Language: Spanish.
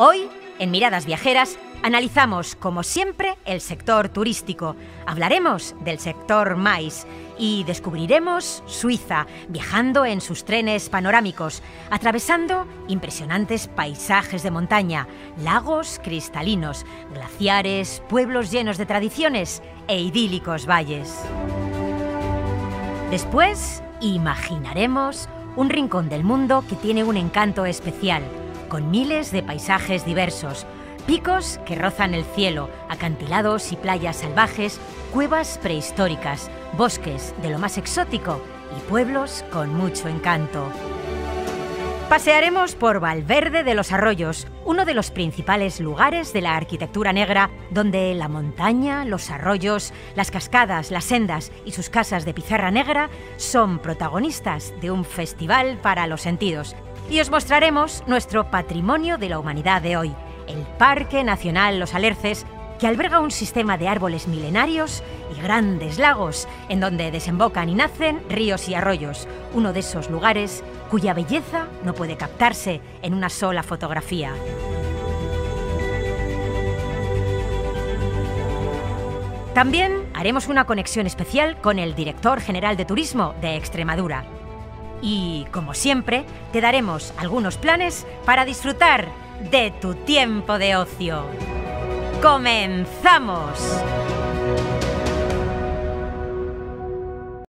Hoy, en Miradas Viajeras, analizamos, como siempre, el sector turístico. Hablaremos del sector MICE y descubriremos Suiza, viajando en sus trenes panorámicos, atravesando impresionantes paisajes de montaña, lagos cristalinos, glaciares, pueblos llenos de tradiciones e idílicos valles. Después, imaginaremos un rincón del mundo que tiene un encanto especial, con miles de paisajes diversos, picos que rozan el cielo, acantilados y playas salvajes, cuevas prehistóricas, bosques de lo más exótico y pueblos con mucho encanto. Pasearemos por Valverde de los Arroyos, uno de los principales lugares de la arquitectura negra, donde la montaña, los arroyos, las cascadas, las sendas y sus casas de pizarra negra son protagonistas de un festival para los sentidos. Y os mostraremos nuestro patrimonio de la humanidad de hoy, el Parque Nacional Los Alerces, que alberga un sistema de árboles milenarios y grandes lagos, en donde desembocan y nacen ríos y arroyos, uno de esos lugares cuya belleza no puede captarse en una sola fotografía. También haremos una conexión especial con el director general de turismo de Extremadura. Y, como siempre, te daremos algunos planes para disfrutar de tu tiempo de ocio. ¡Comenzamos!